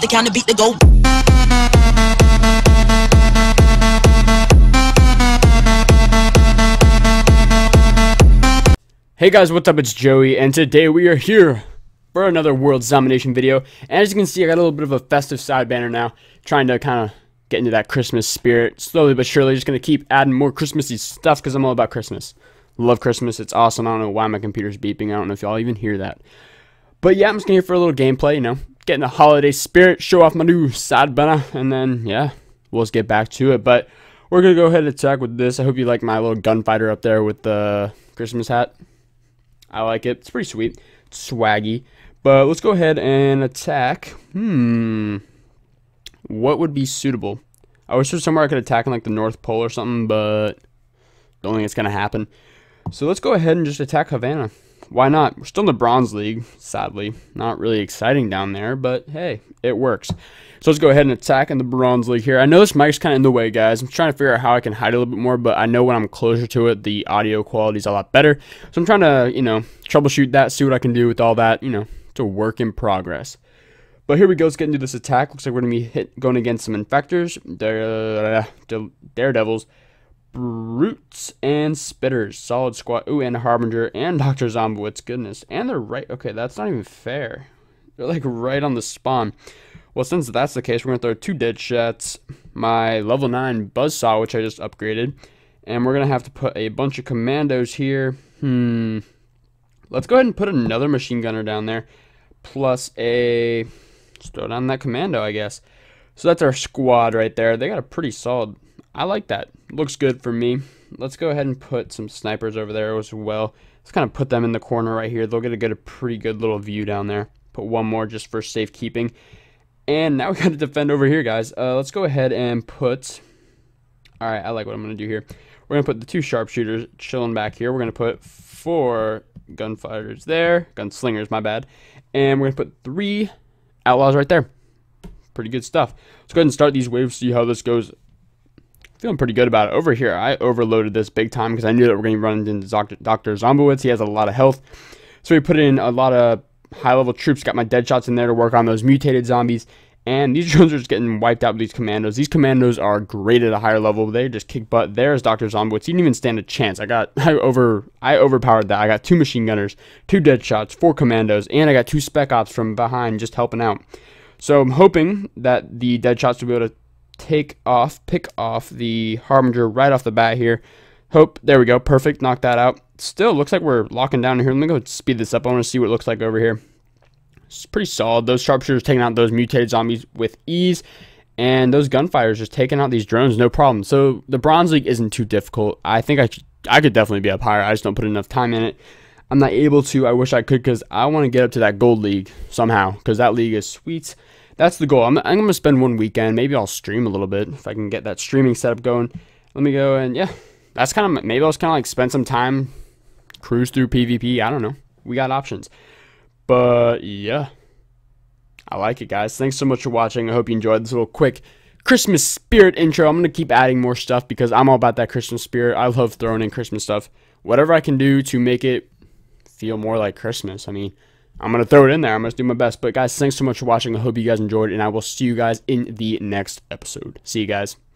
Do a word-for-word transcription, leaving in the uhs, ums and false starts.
It's the kind of beat that go. Hey guys, what's up? It's Joey, and today we are here for another World Zombination video. And as you can see, I got a little bit of a festive side banner now, trying to kind of get into that Christmas spirit. Slowly but surely, just going to keep adding more Christmassy stuff because I'm all about Christmas. Love Christmas, it's awesome. I don't know why my computer's beeping. I don't know if y'all even hear that. But yeah, I'm just going to here for a little gameplay, you know, get in the holiday spirit, show off my new side banner, and then, yeah, we'll just get back to it. But we're going to go ahead and attack with this. I hope you like my little gunfighter up there with the Christmas hat. I like it. It's pretty sweet. It's swaggy. But let's go ahead and attack. Hmm. What would be suitable? I wish there's somewhere I could attack in, like, the North Pole or something, but don't think it's going to happen. So let's go ahead and just attack Havana. Why not? We're still in the Bronze League, sadly. Not really exciting down there, but hey, it works. So let's go ahead and attack in the Bronze League here. I know this mic's kind of in the way, guys. I'm trying to figure out how I can hide a little bit more, but I know when I'm closer to it, the audio quality is a lot better. So I'm trying to, you know, troubleshoot that, see what I can do with all that. You know, it's a work in progress. But here we go. Let's get into this attack. Looks like we're going to be hit, going against some infectors, daredevils, brutes, and spitters. Solid squad. Ooh, and Harbinger and Doctor Zombowitz. Goodness. And they're right. Okay, that's not even fair. They're like right on the spawn. Well, since that's the case, we're going to throw two dead shots, my level nine buzzsaw, which I just upgraded, and we're going to have to put a bunch of commandos here. Hmm. Let's go ahead and put another machine gunner down there, plus a... Let's throw down that commando, I guess. So that's our squad right there. They got a pretty solid... I like that. Looks good for me. Let's go ahead and put some snipers over there as well. Let's kind of put them in the corner right here. They'll get a good, a pretty good little view down there. Put one more just for safekeeping. And now we got to defend over here, guys. Uh, let's go ahead and put... All right, I like what I'm going to do here. We're going to put the two sharpshooters chilling back here. We're going to put four gunfighters there. Gunslingers, my bad. And we're going to put three outlaws right there. Pretty good stuff. Let's go ahead and start these waves, see how this goes. Feeling pretty good about it. Over here, I overloaded this big time because I knew that we're going to run into Doctor Zombowitz. He has a lot of health. So we put in a lot of high-level troops. Got my dead shots in there to work on those mutated zombies. And these drones are just getting wiped out with these commandos. These commandos are great at a higher level. They just kick butt. There's Doctor Zombowitz. He didn't even stand a chance. I got I over I overpowered that. I got two machine gunners, two dead shots, four commandos, and I got two spec ops from behind just helping out. So I'm hoping that the dead shots will be able to take off, pick off the Harbinger right off the bat here. Hope, there we go, perfect, knock that out. Still looks like we're locking down here. Let me go speed this up. I want to see what it looks like over here. It's pretty solid. Those sharpshooters taking out those mutated zombies with ease, and those gunfighters just taking out these drones, no problem. So the Bronze League isn't too difficult. I think I, I could definitely be up higher. I just don't put enough time in it. I'm not able to. I wish I could because I want to get up to that Gold League somehow because that league is sweet. That's the goal. I'm, I'm going to spend one weekend. Maybe I'll stream a little bit if I can get that streaming setup going. Let me go and, yeah, that's kind of, maybe I'll just kind of like spend some time, cruise through PvP. I don't know. We got options. But, yeah, I like it, guys. Thanks so much for watching. I hope you enjoyed this little quick Christmas spirit intro. I'm going to keep adding more stuff because I'm all about that Christmas spirit. I love throwing in Christmas stuff. Whatever I can do to make it feel more like Christmas. I mean, I'm going to throw it in there. I'm going to do my best. But, guys, thanks so much for watching. I hope you guys enjoyed, and I will see you guys in the next episode. See you guys.